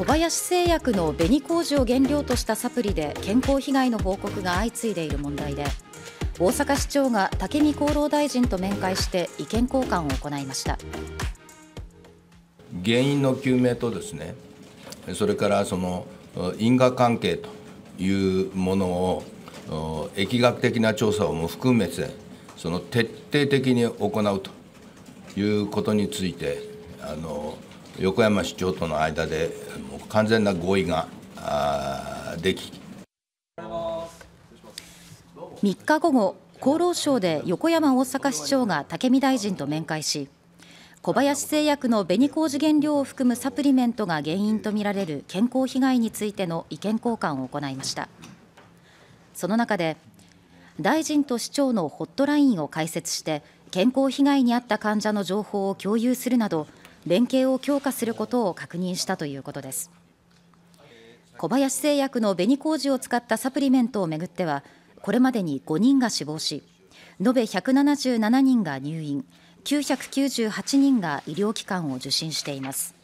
小林製薬の紅麹を原料としたサプリで健康被害の報告が相次いでいる問題で、大阪市長が武見厚労大臣と面会して意見交換を行いました。原因の究明とですね、それからその因果関係というものを疫学的な調査をも含めて、その徹底的に行うということについて、横山市長との間で完全な合意ができ、3日午後、厚労省で横山大阪市長が武見大臣と面会し、小林製薬の紅麹原料を含むサプリメントが原因とみられる健康被害についての意見交換を行いました。その中で、大臣と市長のホットラインを開設して、健康被害に遭った患者の情報を共有するなど、連携を強化することを確認したということです。小林製薬の紅麹を使ったサプリメントをめぐっては、これまでに5人が死亡し、延べ177人が入院、998人が医療機関を受診しています。